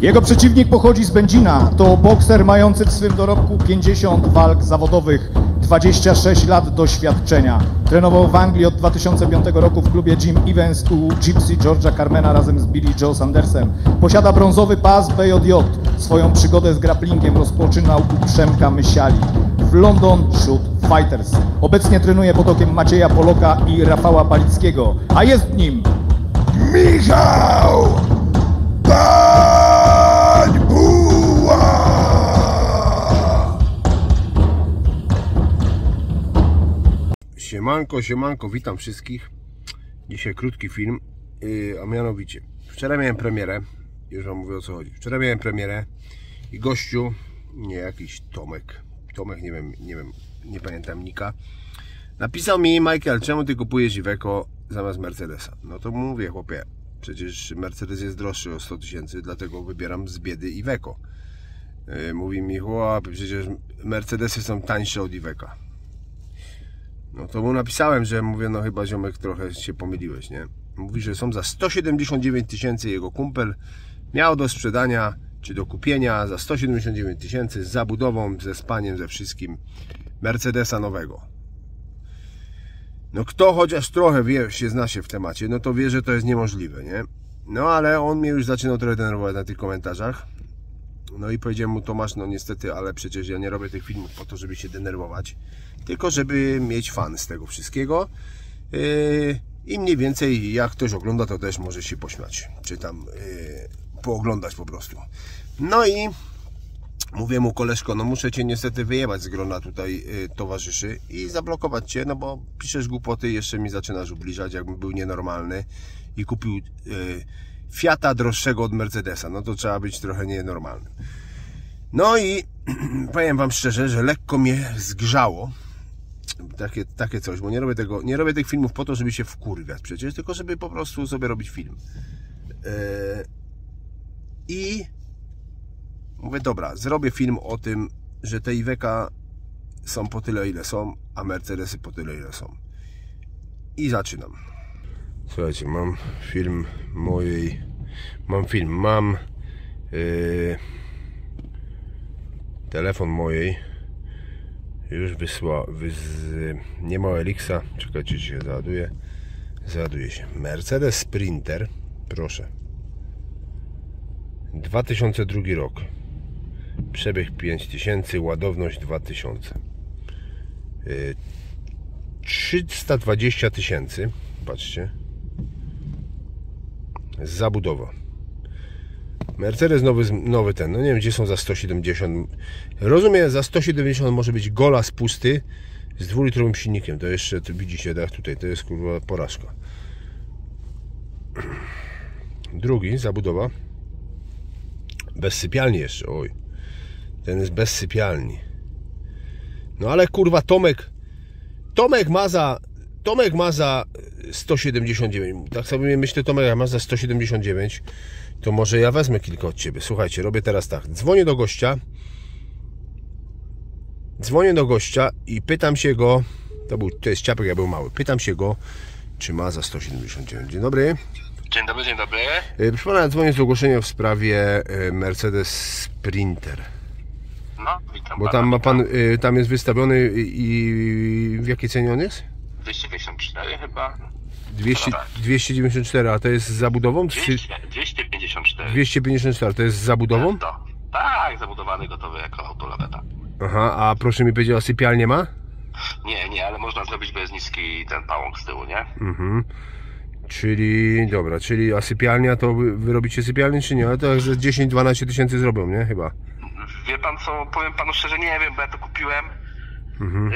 Jego przeciwnik pochodzi z Będzina. To bokser mający w swym dorobku 50 walk zawodowych, 26 lat doświadczenia. Trenował w Anglii od 2005 roku w klubie Gym Events u Gypsy Georgia Carmena razem z Billy Joe Sandersem. Posiada brązowy pas BJJ. Swoją przygodę z grapplingiem rozpoczynał u Przemka Mysiali w London Shoot Fighters. Obecnie trenuje pod okiem Macieja Poloka i Rafała Palickiego, a jest nim Michał! Siemanko, witam wszystkich. Dzisiaj krótki film, a mianowicie wczoraj miałem premierę. Już wam mówię, o co chodzi. Wczoraj miałem premierę i gościu, jakiś Tomek, nie wiem, nie pamiętam nika, napisał mi: Michael, czemu ty kupujesz Iveco zamiast Mercedesa? No to mówię: chłopie, przecież Mercedes jest droższy o 100 000, dlatego wybieram z biedy Iveco. Mówi mi: chłopie, przecież Mercedesy są tańsze od Iveca. No to mu napisałem, że mówię: no chyba ziomek trochę się pomyliłeś, nie? Mówi, że są za 179 000, jego kumpel miał do sprzedania czy do kupienia za 179 000 z zabudową, ze spaniem, ze wszystkim Mercedesa nowego. No kto chociaż trochę wie, się zna się w temacie, no to wie, że to jest niemożliwe, nie? No ale on mnie już zaczynał trochę denerwować na tych komentarzach. No i powiedziałem mu: Tomasz, no niestety, ale przecież ja nie robię tych filmów po to, żeby się denerwować, tylko żeby mieć fan z tego wszystkiego. I mniej więcej jak ktoś ogląda, to też może się pośmiać, czy tam pooglądać po prostu. No i mówię mu: koleżko, no muszę cię niestety wyjebać z grona tutaj towarzyszy i zablokować cię, no bo piszesz głupoty, jeszcze mi zaczynasz ubliżać, jakbym był nienormalny i kupił Fiata droższego od Mercedesa, no to trzeba być trochę nienormalnym. No i powiem wam szczerze, że lekko mnie zgrzało takie coś, bo nie robię tych filmów po to, żeby się wkurwiać przecież, tylko żeby po prostu sobie robić film. I mówię: dobra, zrobię film o tym, że te Iveca są po tyle, ile są, a Mercedesy po tyle, ile są. I zaczynam. Słuchajcie, mam film mojej... telefon mojej. Już nie ma Elixa, czekajcie, się załaduje. Załaduje się. Mercedes Sprinter, proszę. 2002 rok. Przebieg 5000, ładowność 2000. 320 000, patrzcie. Zabudowa. Mercedes nowy ten, no nie wiem, gdzie są za 170. Rozumiem, za 170 może być gola z pusty z 2-litrowym silnikiem. To jeszcze, to widzicie, tak, tutaj, to jest kurwa porażka. Drugi, zabudowa. Bez sypialni jeszcze, oj. Ten jest bez sypialni. No ale kurwa Tomek ma za 179. Tak sobie myślę: Tomek ma za 179. To może ja wezmę kilka od ciebie. Słuchajcie, robię teraz tak. Dzwonię do gościa i pytam się go. To jest ciapek, ja był mały. Pytam się go, czy ma za 179. Dzień dobry. Dzień dobry, dzień dobry. Proszę pana, dzwonię z ogłoszenia w sprawie Mercedes Sprinter. No, witam. Bo tam ma pan, tam jest wystawiony i w jakiej cenie on jest? 254 chyba. 294, a to jest z zabudową? 254. 254, to jest z zabudową? Tak, zabudowany, gotowy jako autolaweta. Aha, a proszę mi powiedzieć, a sypialnię ma? Nie, ale można zrobić, bo jest niski ten pałąk z tyłu, nie? Mhm. Czyli, dobra, czyli a sypialnia, to wy robicie sypialnię czy nie? Ale to że 10-12 000 zrobią, nie? Chyba. Wie pan co, powiem panu szczerze, nie wiem, bo ja to kupiłem. Mhm.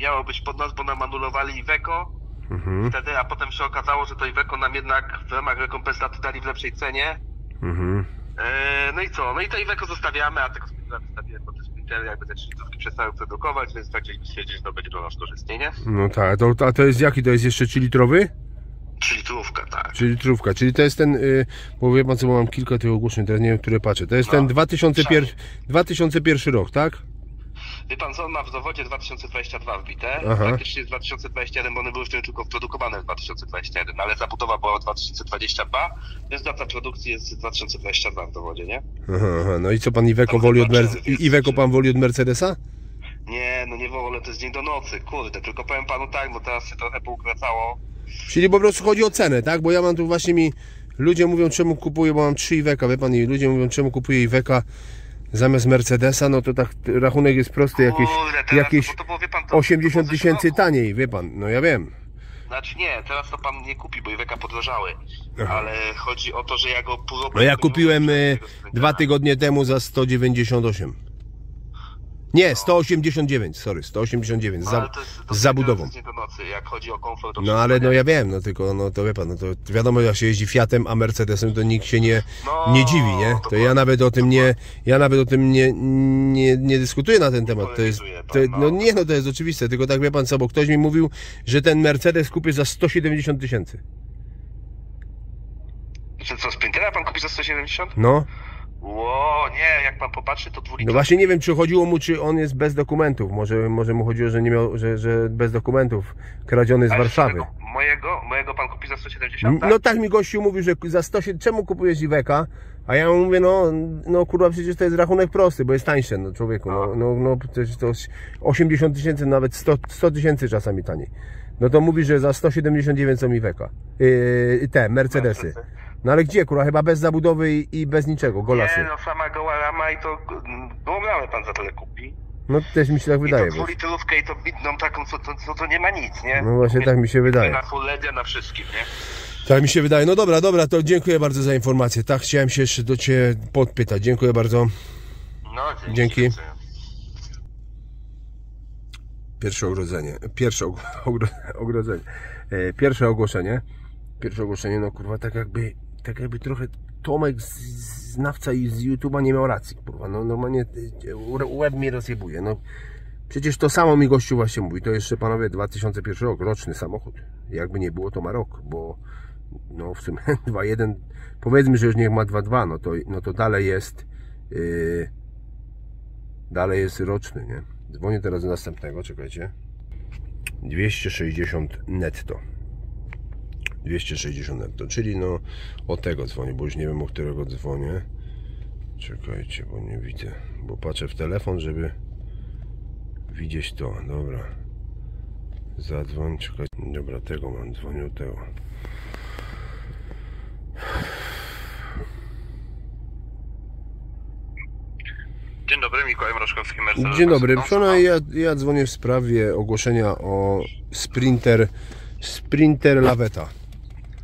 Miało być pod nas, bo nam anulowali Iveco. Mhm. Wtedy, a potem się okazało, że to Iveco nam jednak w ramach rekompensaty dali w lepszej cenie. Mhm. No i co? No i to Iveco zostawiamy, a tego Sprintera wystawiłem, bo te Sprintery jakby te 30-tówki przestały produkować, więc tak chcieliśmy stwierdzić, że to będzie dla nas korzystnie, nie? No tak, a to jest jaki? To jest jeszcze 3-litrowy? 3-litrówka, tak. 3-litrówka, czyli to jest ten, bo wie pan co, bo mam kilka tych ogłoszeń, teraz nie wiem, które patrzę. To jest no, ten 2001 rok, tak? Wie pan co, on ma w zawodzie 2022 wbite, praktycznie z 2021, bo one były wciąż tylko produkowane w 2021, ale zabudowa była w 2022, więc data produkcji jest 2022 w zawodzie, nie? Aha, no i co pan Iveco woli od Mercedesa? Nie, no nie wolę, to jest dzień do nocy, kurde, tylko powiem panu tak, bo teraz się trochę poukracało. Czyli po prostu chodzi o cenę, tak? Bo ja mam tu właśnie ludzie mówią, czemu kupuję, bo mam 3 Iveca, wie pan, i ludzie mówią, czemu kupuję Iveca zamiast Mercedesa, no to tak rachunek jest prosty, jakieś, kurde, teraz, jakieś to, wie pan, to 80 tysięcy taniej, wie pan, no ja wiem. Znaczy nie, teraz to pan nie kupi, bo Iveca podrożały, ale chodzi o to, że ja go pół roku... No ja kupiłem 2 tygodnie temu za 198. Nie, 189, sorry, 189 z zabudową. Jak chodzi o komfort, no ale no ja wiem, no tylko no to wie pan, no to wiadomo, jak się jeździ Fiatem, a Mercedesem, to nikt się nie dziwi, nie? To ja nawet o tym nie dyskutuję na ten temat. To jest, no nie, no to jest oczywiste, tylko tak wie pan co, bo ktoś mi mówił, że ten Mercedes kupię za 170 tysięcy. Że co, Sprintera pan kupi za 170? No. Ło, nie, jak pan popatrzy, to 2 litry. No właśnie nie wiem, czy chodziło mu, czy on jest bez dokumentów. Może mu chodziło, że nie miał, że bez dokumentów, kradziony z Warszawy. Mojego pan kupi za 170? Tak? No tak mi gościu mówił, że za 170, czemu kupujesz Iveca? A ja mu mówię, no kurwa, przecież to jest rachunek prosty, bo jest tańsze, no człowieku, no przecież to 80 tysięcy, nawet 100 tysięcy czasami taniej. No to mówi, że za 179 są Iveca, te Mercedesy. No ale gdzie, kurwa? Chyba bez zabudowy i bez niczego, golasy. Nie, no sama goła rama i to gołą ramę pan za tyle kupi. No też mi się tak wydaje. I to 2-litrówkę i to bitną taką, co nie ma nic, nie? No właśnie tak mi się wydaje. Na full ledzie, na wszystkim, nie? Tak mi się wydaje. No dobra, to dziękuję bardzo za informację. Tak, chciałem się jeszcze do ciebie podpytać. Dziękuję bardzo. No, dzięki. 1. ogłoszenie, no kurwa, tak jakby trochę Tomek, znawca i z YouTube'a, nie miał racji, kurwa, no normalnie łeb mnie rozjebuje, no przecież to samo mi gościu właśnie mówi, to jeszcze panowie 2001 rok, roczny samochód, jakby nie było, to ma rok, bo no w sumie 2.1, powiedzmy, że już niech ma 2.2, no to dalej jest roczny, nie? Dzwonię teraz do następnego, czekajcie, 260 netto. 260 netto, czyli no od tego dzwonię, bo już nie wiem, o którego dzwonię. Czekajcie, bo nie widzę, bo patrzę w telefon, żeby widzieć to. Dobra, zadzwoń, czekaj. Dobra, tego mam, dzwonił tego. Dzień dobry, Mikołaj Mrożkowski, Mercedes. Dzień dobry, wczoraj ja dzwonię w sprawie ogłoszenia o Sprinter Laweta.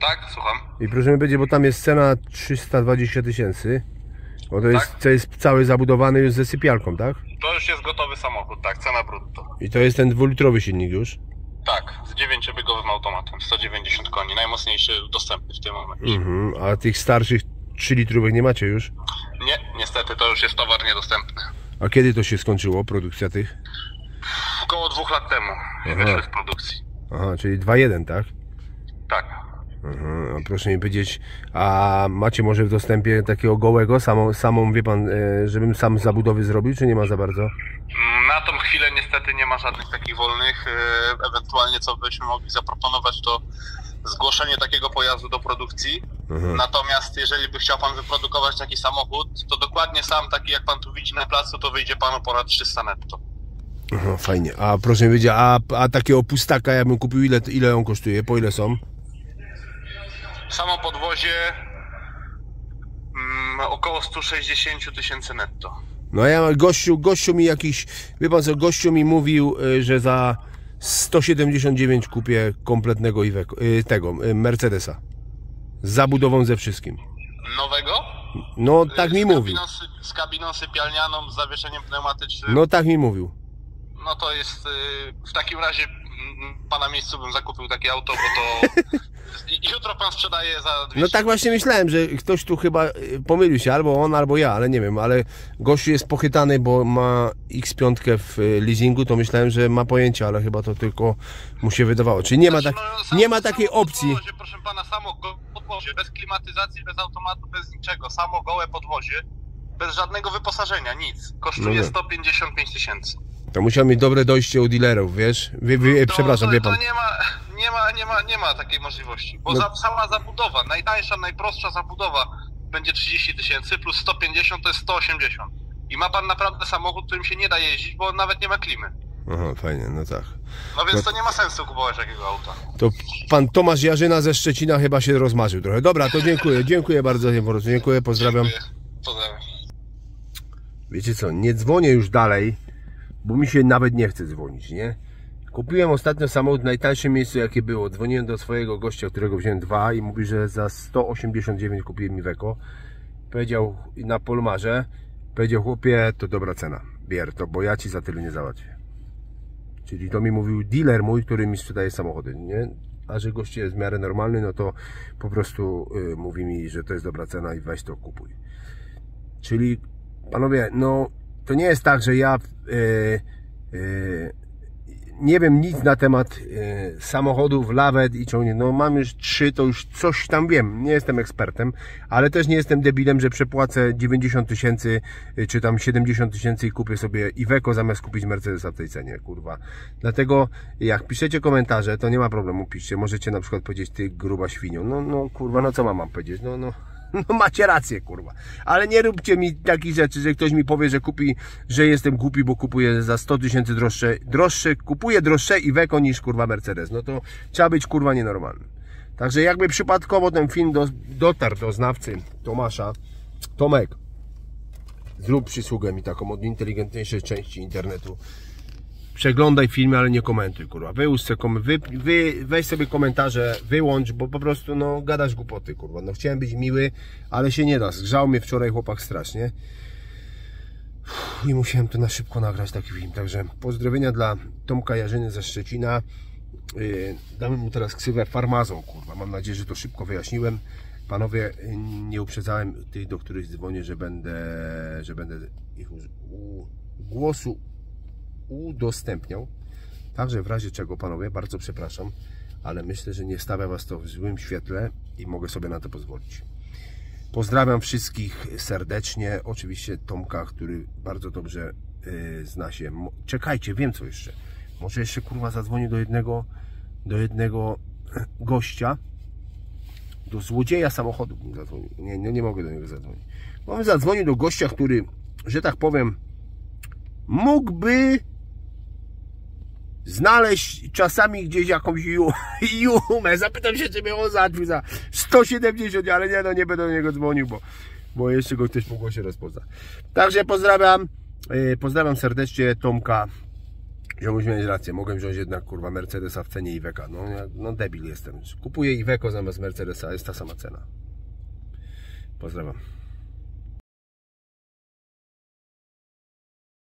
Tak, słucham. I proszę mi powiedzieć, bo tam jest cena 320 tysięcy. Bo to jest, co jest cały zabudowany już ze sypialką, tak? To już jest gotowy samochód, tak, cena brutto. I to jest ten 2-litrowy silnik już? Tak, z 9-biegowym automatem, 190 koni, najmocniejszy dostępny w tym momencie. A tych starszych 3-litrówek nie macie już? Nie, niestety, to już jest towar niedostępny. A kiedy to się skończyło, produkcja tych? Około 2 lat temu wyszły z produkcji. Aha, czyli 2.1, tak? Tak. Aha, a proszę mi powiedzieć, a macie może w dostępie takiego gołego, samą, wie pan, żebym sam zabudowy zrobił, czy nie ma za bardzo? Na tą chwilę niestety nie ma żadnych takich wolnych, ewentualnie co byśmy mogli zaproponować, to zgłoszenie takiego pojazdu do produkcji. Natomiast jeżeli by chciał pan wyprodukować taki samochód, to dokładnie sam taki, jak pan tu widzi na placu, to wyjdzie panu ponad 300 netto. No, fajnie. A proszę mi powiedzieć, a takiego pustaka ja bym kupił, ile on kosztuje? Po ile są? Samo podwozie około 160 tysięcy netto. No a ja, gościu mi jakiś, wie pan co, gościu mi mówił, że za 179 kupię kompletnego Mercedesa. Z zabudową, ze wszystkim. Nowego? No tak mi mówił. Z kabiną sypialnianą, z zawieszeniem pneumatycznym. No tak mi mówił. No to jest, w takim razie pana miejscu bym zakupił takie auto, bo to jutro pan sprzedaje za 200. No tak właśnie myślałem, że ktoś tu chyba pomylił się, albo on, albo ja, ale nie wiem, ale gościu jest pochytany, bo ma X5 w leasingu, to myślałem, że ma pojęcie, ale chyba to tylko mu się wydawało, czyli nie ma takiej opcji. Podwozie, proszę pana, samo podwozie, bez klimatyzacji, bez automatu, bez niczego, samo gołe podwozie, bez żadnego wyposażenia, nic, kosztuje 155 tysięcy. To musiał mieć dobre dojście u dealerów, wiesz? Przepraszam, wie pan. To nie ma takiej możliwości, bo cała zabudowa, najtańsza, najprostsza zabudowa będzie 30 tysięcy, plus 150 to jest 180. I ma pan naprawdę samochód, którym się nie da jeździć, bo on nawet nie ma klimy. Aha, fajnie, no tak. No więc to nie ma sensu kupować takiego auta. To pan Tomasz Jarzyna ze Szczecina chyba się rozmarzył trochę. Dobra, to dziękuję, dziękuję bardzo, dziękuję, pozdrawiam. Pozdrawiam. Wiecie co, nie dzwonię już dalej, bo mi się nawet nie chce dzwonić, nie? Kupiłem ostatnio samochód w najtańszym miejscu, jakie było. Dzwoniłem do swojego gościa, którego wziąłem dwa, i mówi, że za 189 kupiłem Iveco. Powiedział na Polmarze, powiedział: chłopie, to dobra cena, bier to, bo ja ci za tyle nie załatwię. Czyli to mi mówił dealer mój, który mi sprzedaje samochody, nie? A że gość jest w miarę normalny, no to po prostu mówi mi, że to jest dobra cena i weź to kupuj. Czyli panowie, no to nie jest tak, że ja nie wiem nic na temat samochodów, lawet i ciągnie. No mam już 3, to już coś tam wiem. Nie jestem ekspertem, ale też nie jestem debilem, że przepłacę 90 tysięcy czy tam 70 tysięcy i kupię sobie Iveco zamiast kupić Mercedesa w tej cenie, kurwa. Dlatego jak piszecie komentarze, to nie ma problemu, piszcie. Możecie na przykład powiedzieć: ty gruba świnio. No kurwa, no co mam powiedzieć? No macie rację, kurwa. Ale nie róbcie mi takich rzeczy, że ktoś mi powie, że kupi, że jestem głupi, bo kupuję za 100 tysięcy kupuję droższe Iveco niż kurwa Mercedes. No to trzeba być kurwa nienormalnym. Także jakby przypadkowo ten film dotarł do znawcy Tomasza: Tomek, zrób przysługę mi taką od inteligentniejszej części internetu. Przeglądaj filmy, ale nie komentuj, kurwa. Weź sobie komentarze, wyłącz, bo po prostu, no, gadasz głupoty, kurwa. No, chciałem być miły, ale się nie da. Zgrzał mnie wczoraj chłopak strasznie. I musiałem to na szybko nagrać, taki film. Także pozdrowienia dla Tomka Jarzyny ze Szczecina. Damy mu teraz ksywę Farmazon, kurwa. Mam nadzieję, że to szybko wyjaśniłem. Panowie, nie uprzedzałem tych, do których dzwonię, że będę ich głosu udostępniał. Także w razie czego, panowie, bardzo przepraszam, ale myślę, że nie stawia was to w złym świetle i mogę sobie na to pozwolić. Pozdrawiam wszystkich serdecznie. Oczywiście Tomka, który bardzo dobrze zna się. Czekajcie, wiem co jeszcze. Może jeszcze, kurwa, zadzwonię do jednego gościa, do złodzieja samochodu bym zadzwonił. Nie mogę do niego zadzwonić. Mam zadzwonił do gościa, który, że tak powiem, mógłby znaleźć czasami gdzieś jakąś jumę. Zapytam się, czy mnie on załatwił za 170, ale nie, no nie będę do niego dzwonił, bo jeszcze go ktoś mógł się rozpoznać. Także pozdrawiam serdecznie Tomka. Ziomuś, miałeś rację, mogę wziąć jednak, kurwa, Mercedesa w cenie Iveca. No debil jestem. Kupuję Iveco zamiast Mercedesa, jest ta sama cena. Pozdrawiam.